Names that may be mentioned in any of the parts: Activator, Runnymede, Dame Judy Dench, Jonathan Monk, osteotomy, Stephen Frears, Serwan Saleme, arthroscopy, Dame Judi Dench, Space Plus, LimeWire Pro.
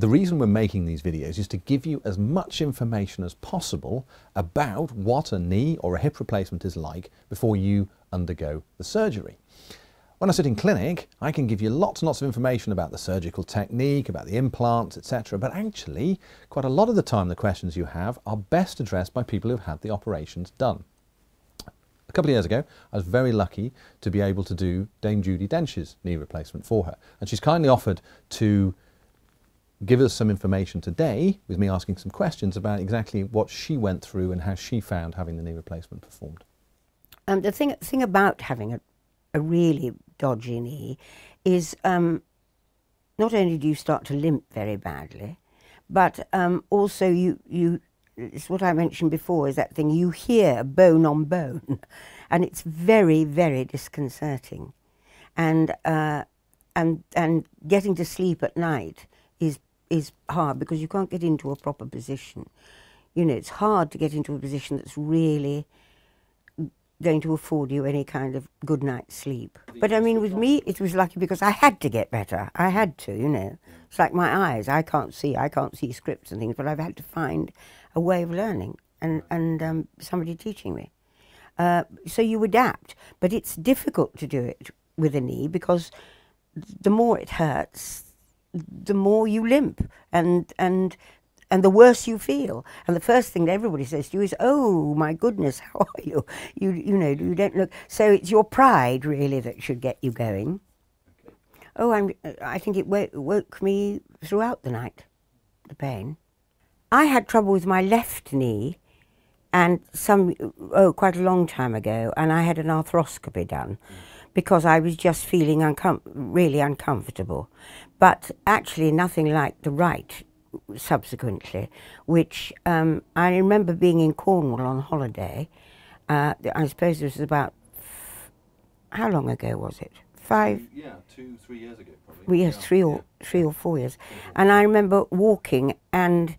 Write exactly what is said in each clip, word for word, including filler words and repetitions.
the reason we're making these videos is to give you as much information as possible about what a knee or a hip replacement is like before you undergo the surgery. When I sit in clinic, I can give you lots and lots of information about the surgical technique, about the implants, et cetera. But actually, quite a lot of the time the questions you have are best addressed by people who've had the operations done. A couple of years ago, I was very lucky to be able to do Dame Judi Dench's knee replacement for her. And she's kindly offered to give us some information today, with me asking some questions about exactly what she went through and how she found having the knee replacement performed. Um, the thing, thing about having a, a really dodgy knee is um, not only do you start to limp very badly, but um, also you, you, it's what I mentioned before, is that thing you hear bone on bone, and it's very, very disconcerting. And, uh, and, and getting to sleep at night is is hard because you can't get into a proper position. You know, it's hard to get into a position that's really going to afford you any kind of good night's sleep. But I mean, with me, it was lucky because I had to get better. I had to, you know. It's like my eyes. I can't see. I can't see scripts and things, but I've had to find a way of learning and, and um, somebody teaching me. Uh, so you adapt. But it's difficult to do it with a knee because the more it hurts, the more you limp and and and the worse you feel. And the first thing that everybody says to you is, oh my goodness, how are you? You you know, you don't look. So it's your pride really that should get you going. Okay. Oh, I'm, I think it woke, woke me throughout the night, the pain. I had trouble with my left knee and some, oh, quite a long time ago, and I had an arthroscopy done. Mm. Because I was just feeling uncom really uncomfortable. But actually nothing like the right subsequently, which um, I remember being in Cornwall on holiday. Uh, I suppose it was about, how long ago was it? Five? Yeah, two, three years ago probably. Yes, yeah. three, or, yeah. three or four years. Mm-hmm. And I remember walking and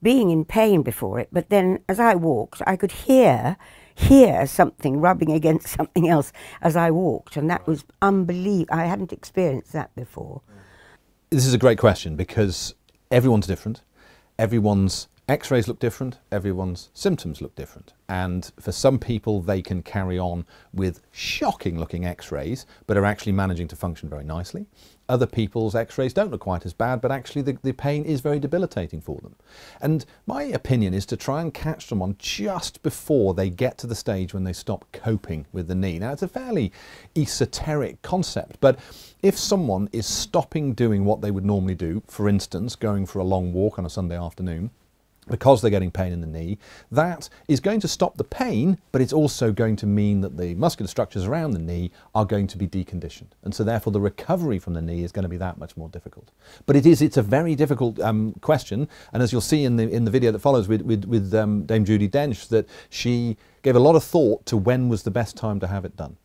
being in pain before it, but then as I walked, I could hear hear something rubbing against something else as I walked, and that right. was unbelievable. I hadn't experienced that before. This is a great question because everyone's different. Everyone's x-rays look different, everyone's symptoms look different, and for some people they can carry on with shocking looking x-rays but are actually managing to function very nicely. Other people's x-rays don't look quite as bad, but actually the, the pain is very debilitating for them. And my opinion is to try and catch someone just before they get to the stage when they stop coping with the knee. Now, it's a fairly esoteric concept, but if someone is stopping doing what they would normally do, for instance going for a long walk on a Sunday afternoon because they're getting pain in the knee, that is going to stop the pain, but it's also going to mean that the muscular structures around the knee are going to be deconditioned. And so therefore the recovery from the knee is going to be that much more difficult. But it is, it's a very difficult um, question. And as you'll see in the, in the video that follows with, with, with um, Dame Judi Dench, that she gave a lot of thought to when was the best time to have it done.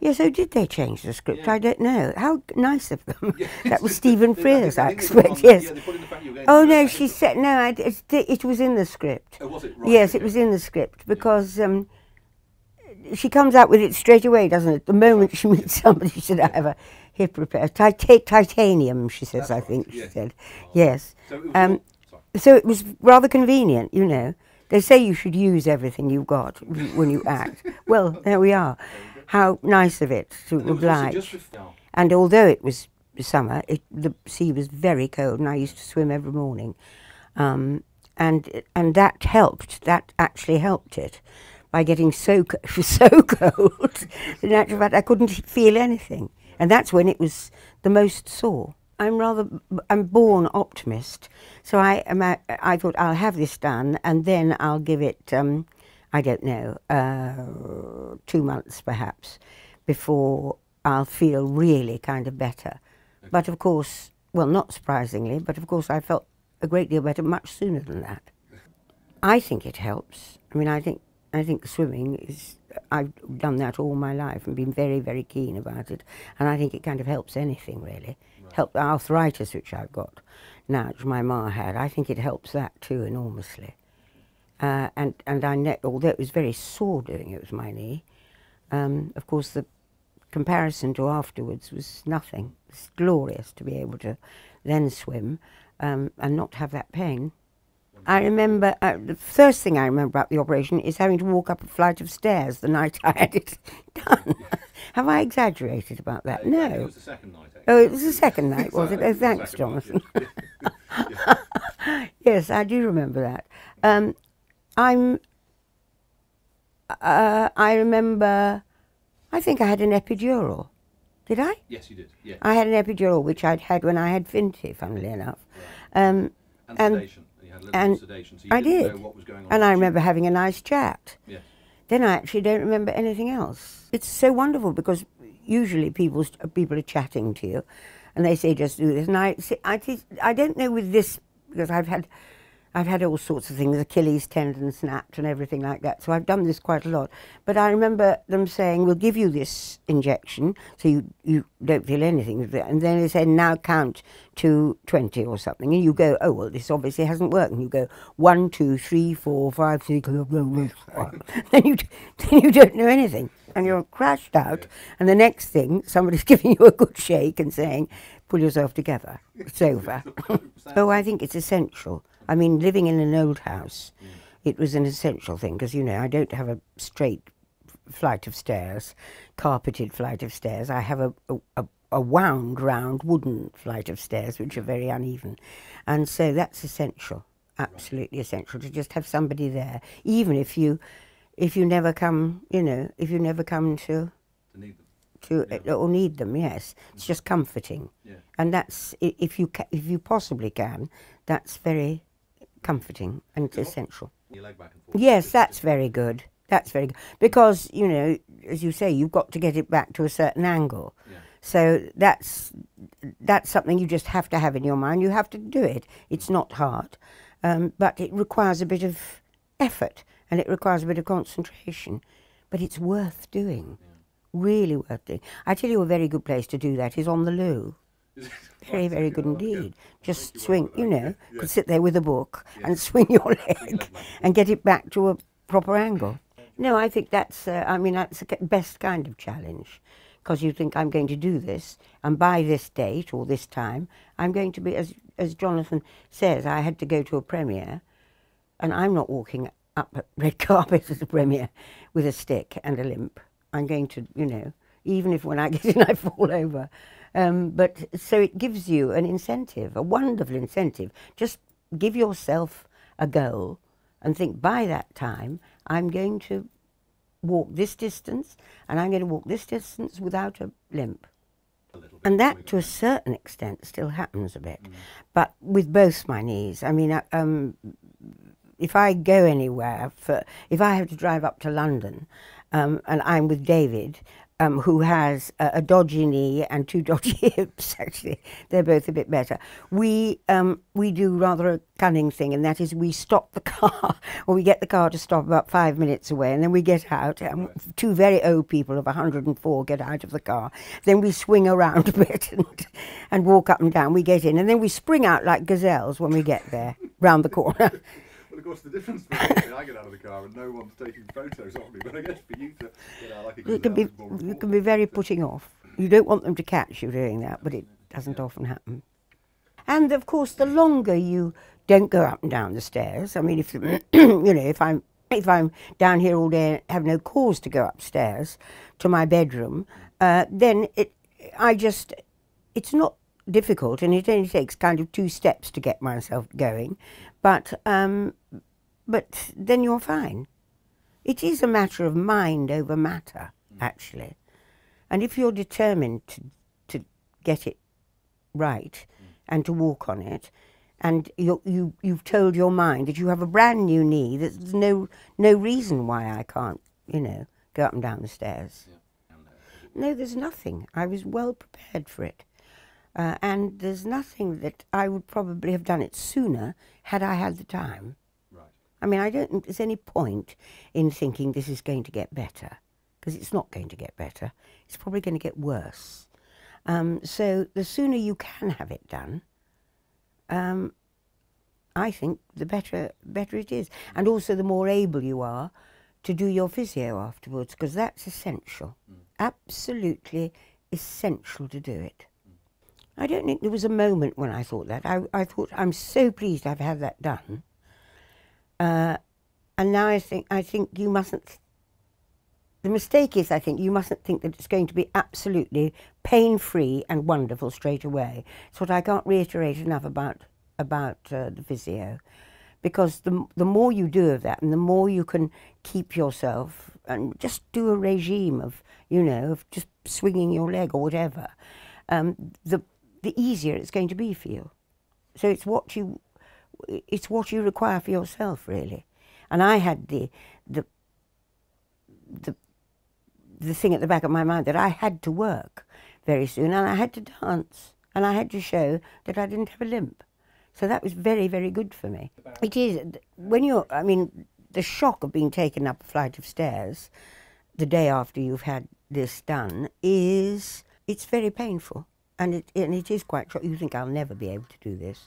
Yes, oh, did they change the script? Yeah. I don't know. How nice of them. Yeah. That was Stephen Frears, I expect, yes. Yeah, oh, no, she it. said, no, I, it, it was in the script. Oh, was it? Right, yes, okay. It was in the script because um, she comes out with it straight away, doesn't it? The moment she meets somebody, she said, I have a hip repair. Tita titanium, she says, That's I right, think yeah. she said. Oh. Yes. So it, was um, so it was rather convenient, you know. They say you should use everything you've got when you act. Well, there we are. How nice of it to oblige. And although it was summer, it, the sea was very cold, and I used to swim every morning. Um, and and that helped. That actually helped it by getting so so cold. In actual fact, I couldn't feel anything, and that's when it was the most sore. I'm rather I'm born optimist, so I I thought I'll have this done, and then I'll give it. Um, I don't know, uh, two months perhaps, before I'll feel really kind of better. Okay. But of course, well, not surprisingly, but of course I felt a great deal better much sooner than that. I think it helps. I mean, I think, I think swimming is, I've done that all my life and been very, very keen about it. And I think it kind of helps anything really. Right. Help the arthritis, which I've got now, which my ma had. I think it helps that too enormously. Uh, and and I know, although it was very sore doing it with my knee, um, of course the comparison to afterwards was nothing. It's glorious to be able to then swim um, and not have that pain. I remember, uh, the first thing I remember about the operation is having to walk up a flight of stairs the night I had it done. Have I exaggerated about that? No. It was the second night, actually. Oh, it was the second night, was it? Oh, thanks, Jonathan. Yes, I do remember that. Um, I'm, uh, I remember, I think I had an epidural. Did I? Yes, you did. Yeah. I had an epidural, which I'd had when I had Finty, funnily enough. Right. Um, and and sedation. And sedation, so you I didn't did, know what was going on, and I remember you. having a nice chat. Yes. Then I actually don't remember anything else. It's so wonderful because usually people people are chatting to you, and they say just do this. And I see, I, I don't know with this because I've had I've had all sorts of things, Achilles tendon snapped and everything like that. So I've done this quite a lot. But I remember them saying, "We'll give you this injection so you you don't feel anything," and then they say, "Now count to twenty or something," and you go, "Oh well, this obviously hasn't worked." And you go one, two, three, four, five, six, then you then you don't know anything, and you're crashed out. And the next thing, somebody's giving you a good shake and saying, "Pull yourself together. It's over." Oh, I think it's essential. I mean, living in an old house, mm. it was an essential thing because, you know, I don't have a straight flight of stairs, carpeted flight of stairs. I have a, a, a wound round wooden flight of stairs, which are very uneven. And so that's essential, absolutely right. essential, to just have somebody there, even if you, if you never come, you know, if you never come to... to need them. To, yeah. Or need them, yes. It's just comforting. Yeah. And that's, if you, ca if you possibly can, that's very... comforting and essential. Your leg back and forth. Yes, that's very good. That's very good. Because, you know, as you say, you've got to get it back to a certain angle. Yeah. So that's that's something you just have to have in your mind. You have to do it. It's not hard. Um, but it requires a bit of effort and it requires a bit of concentration. But it's worth doing. Yeah. Really worth doing. I tell you a very good place to do that is on the loo. Very, very good indeed. Just swing, you know, could sit there with a book and swing your leg and get it back to a proper angle. No, I think that's, uh, I mean, that's the best kind of challenge because you think I'm going to do this and by this date or this time, I'm going to be, as, as Jonathan says, I had to go to a premiere and I'm not walking up a red carpet at the premiere with a stick and a limp. I'm going to, you know, even if when I get in I fall over. Um, but so it gives you an incentive, a wonderful incentive. Just give yourself a goal and think by that time I'm going to walk this distance and I'm going to walk this distance without a limp. A and that to a certain extent still happens a bit. Mm. But with both my knees, I mean, um, if I go anywhere, for, if I have to drive up to London um, and I'm with David, Um, who has a, a dodgy knee and two dodgy hips, actually. They're both a bit better. We, um, we do rather a cunning thing, and that is we stop the car, or we get the car to stop about five minutes away, and then we get out, and two very old people of a hundred and four get out of the car. Then we swing around a bit and, and walk up and down. We get in, and then we spring out like gazelles when we get there, round the corner. Of course, the difference between I get out of the car and no one's taking photos of me, but I guess for you to get out like a you can be You can be very putting off. You don't want them to catch you doing that, but it doesn't yeah. often happen. And of course, the longer you don't go up and down the stairs, I mean, if you know, if I'm if I'm down here all day and have no cause to go upstairs to my bedroom, uh, then it I just it's not difficult, and it only takes kind of two steps to get myself going. But um, but then you're fine. It is a matter of mind over matter, mm. actually. And if you're determined to, to get it right mm. and to walk on it, and you, you, you've told your mind that you have a brand new knee, there's no, no reason why I can't, you know, go up and down the stairs. Yeah. No, there's nothing. I was well prepared for it. Uh, and there's nothing that I would probably have done it sooner had I had the time. Right. I mean, I don't think there's any point in thinking this is going to get better, because it's not going to get better. It's probably going to get worse. Um, so the sooner you can have it done, um, I think the better, better it is. And also the more able you are to do your physio afterwards, because that's essential. Mm. Absolutely essential to do it. I don't think there was a moment when I thought that. I, I thought, I'm so pleased I've had that done. Uh, and now I think, I think you mustn't, the mistake is, I think, you mustn't think that it's going to be absolutely pain-free and wonderful straight away. It's what I can't reiterate enough about, about uh, the physio. Because the, the more you do of that and the more you can keep yourself and just do a regime of, you know, of just swinging your leg or whatever, um, the, the easier it's going to be for you. So it's what you, it's what you require for yourself, really. And I had the, the, the, the thing at the back of my mind that I had to work very soon, and I had to dance, and I had to show that I didn't have a limp. So that was very, very good for me. It is, when you're, I mean, the shock of being taken up a flight of stairs the day after you've had this done is, it's very painful. And it, and it is quite shocking. You think, I'll never be able to do this.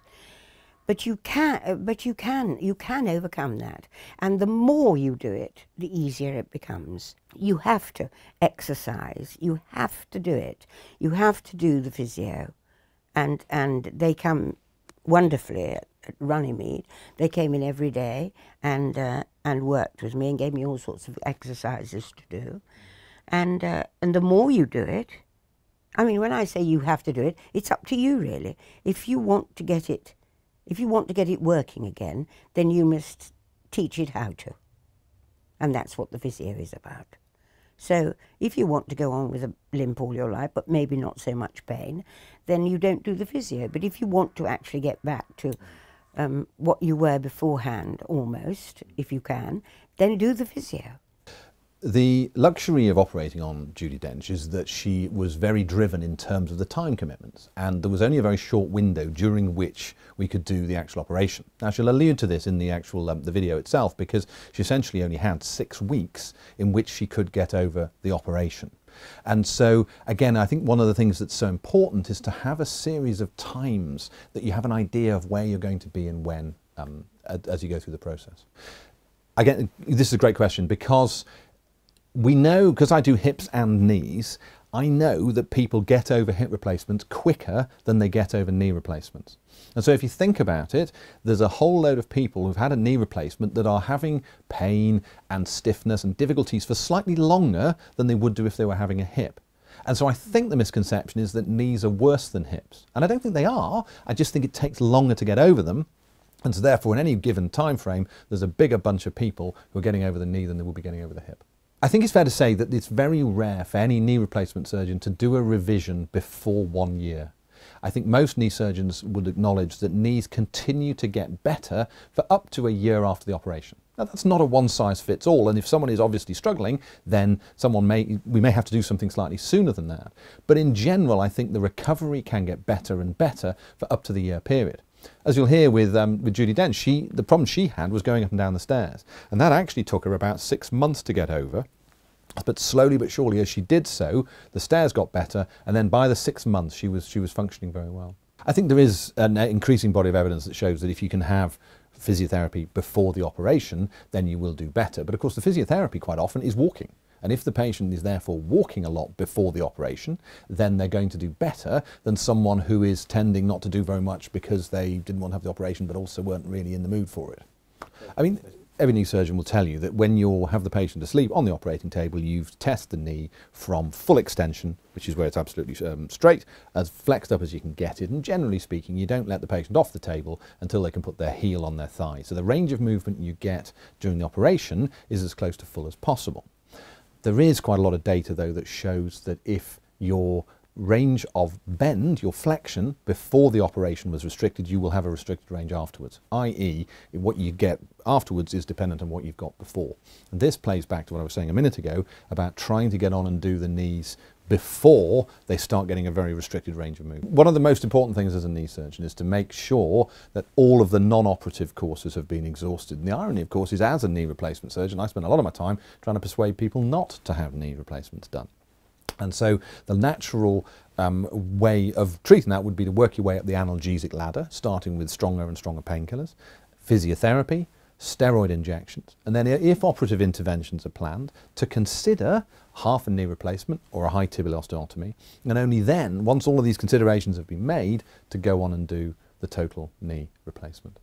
But you can, but you can, you can overcome that. And the more you do it, the easier it becomes. You have to exercise. You have to do it. You have to do the physio. And, and they come wonderfully at, at Runnymede. They came in every day and uh, and worked with me and gave me all sorts of exercises to do. And uh, and the more you do it, I mean, when I say you have to do it, it's up to you really. If you want to get it, if you want to get it working again, then you must teach it how to. And that's what the physio is about. So if you want to go on with a limp all your life, but maybe not so much pain, then you don't do the physio. But if you want to actually get back to um, what you were beforehand, almost, if you can, then do the physio. The luxury of operating on Judi Dench is that she was very driven in terms of the time commitments, and there was only a very short window during which we could do the actual operation. Now, she'll allude to this in the actual um, the video itself, because she essentially only had six weeks in which she could get over the operation. And so, again, I think one of the things that's so important is to have a series of times that you have an idea of where you're going to be and when um, as you go through the process. Again, this is a great question, because we know, because I do hips and knees, I know that people get over hip replacements quicker than they get over knee replacements. And so if you think about it, there's a whole load of people who've had a knee replacement that are having pain and stiffness and difficulties for slightly longer than they would do if they were having a hip. And so I think the misconception is that knees are worse than hips. And I don't think they are. I just think it takes longer to get over them. And so therefore, in any given time frame, there's a bigger bunch of people who are getting over the knee than they will be getting over the hip. I think it's fair to say that it's very rare for any knee replacement surgeon to do a revision before one year. I think most knee surgeons would acknowledge that knees continue to get better for up to a year after the operation. Now, that's not a one-size-fits-all, and if someone is obviously struggling, then someone may, we may have to do something slightly sooner than that. But in general, I think the recovery can get better and better for up to the year period. As you'll hear with, um, with Judi Dench, she, the problem she had was going up and down the stairs. And that actually took her about six months to get over. But slowly but surely, as she did so, the stairs got better. And then by the six months, she was, she was functioning very well. I think there is an increasing body of evidence that shows that if you can have physiotherapy before the operation, then you will do better. But of course, the physiotherapy quite often is walking. And if the patient is therefore walking a lot before the operation, then they're going to do better than someone who is tending not to do very much because they didn't want to have the operation but also weren't really in the mood for it. I mean, every knee surgeon will tell you that when you have the patient asleep on the operating table, you test the knee from full extension, which is where it's absolutely um, straight, as flexed up as you can get it. And generally speaking, you don't let the patient off the table until they can put their heel on their thigh. So the range of movement you get during the operation is as close to full as possible. There is quite a lot of data, though, that shows that if your range of bend, your flexion, before the operation was restricted, you will have a restricted range afterwards, that is what you get afterwards is dependent on what you've got before. And this plays back to what I was saying a minute ago about trying to get on and do the knees before they start getting a very restricted range of movement. One of the most important things as a knee surgeon is to make sure that all of the non-operative courses have been exhausted. And the irony, of course, is as a knee replacement surgeon, I spend a lot of my time trying to persuade people not to have knee replacements done. And so the natural um, way of treating that would be to work your way up the analgesic ladder, starting with stronger and stronger painkillers, physiotherapy, steroid injections, and then if operative interventions are planned, to consider half a knee replacement or a high tibial osteotomy, and only then, once all of these considerations have been made, to go on and do the total knee replacement.